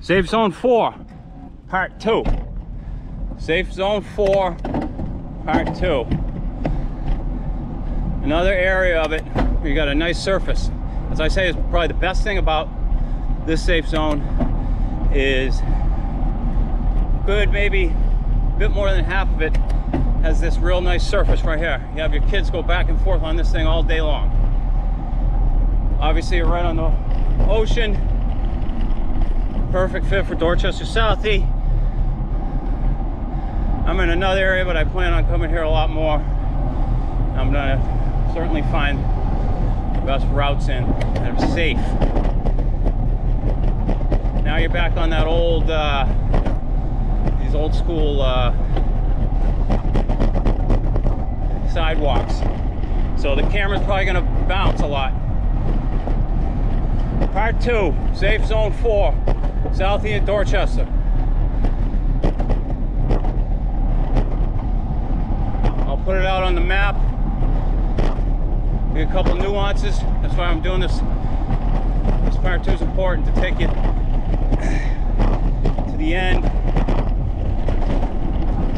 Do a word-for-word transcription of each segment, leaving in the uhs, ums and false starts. Safe zone four, part two. Safe zone four, part two. Another area of it, you got a nice surface. As I say, is probably the best thing about this safe zone is good, maybe a bit more than half of it has this real nice surface right here. You have your kids go back and forth on this thing all day long. Obviously, you're right on the ocean. Perfect fit for Dorchester Southie. I'm in another area, but I plan on coming here a lot more. I'm gonna certainly find the best routes in that are safe. Now you're back on that old, uh, these old school uh, sidewalks. So the camera's probably gonna bounce a lot. Part two, safe zone four, Southie of Dorchester. I'll put it out on the map. There's a couple nuances. That's why I'm doing this. This part two is important to take you to the end.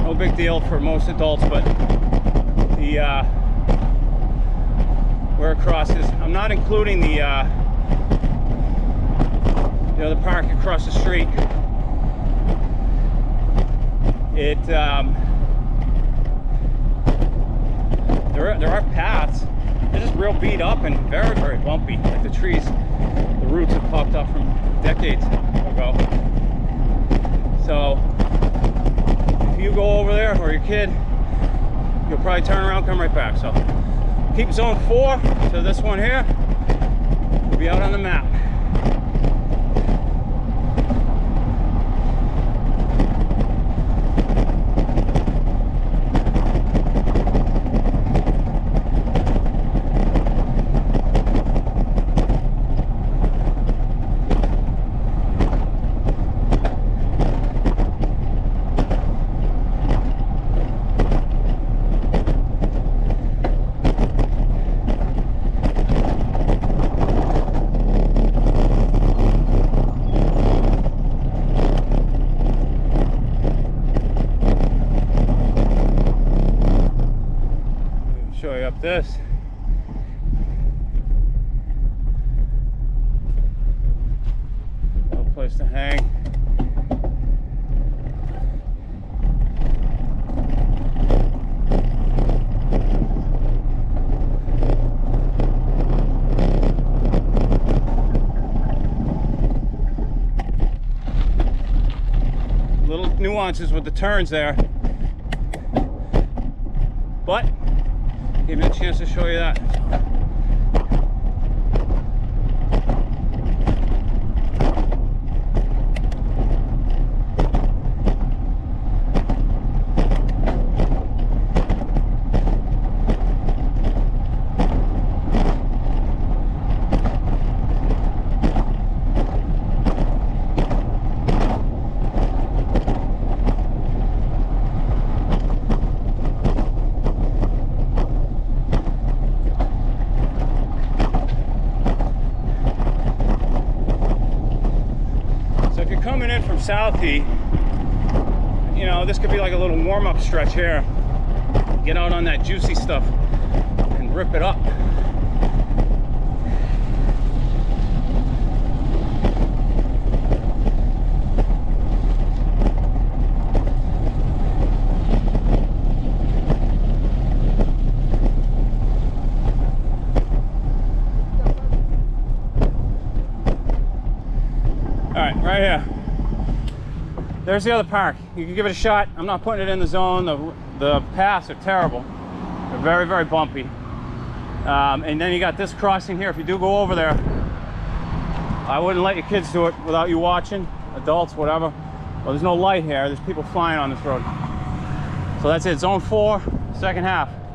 No big deal for most adults, but the uh, where it crosses. I'm not including the. Uh, The other park across the street. It um, there are, there are paths. They're just real beat up and very very bumpy. Like the trees, the roots have popped up from decades ago. So if you go over there or your kid, you'll probably turn around, come right back. So keep zone four. So this one here will be out on the map. This no place to hang. Little nuances with the turns there, but give me a chance to show you that. Coming in from Southie, you know, this could be like a little warm-up stretch here. Get out on that juicy stuff and rip it up. All right, right here. There's the other park. You can give it a shot. I'm not putting it in the zone. The, the paths are terrible. They're very, very bumpy. Um, and then you got this crossing here. If you do go over there, I wouldn't let your kids do it without you watching, adults, whatever. Well, there's no light here. There's people flying on this road. So that's it. Zone four, second half.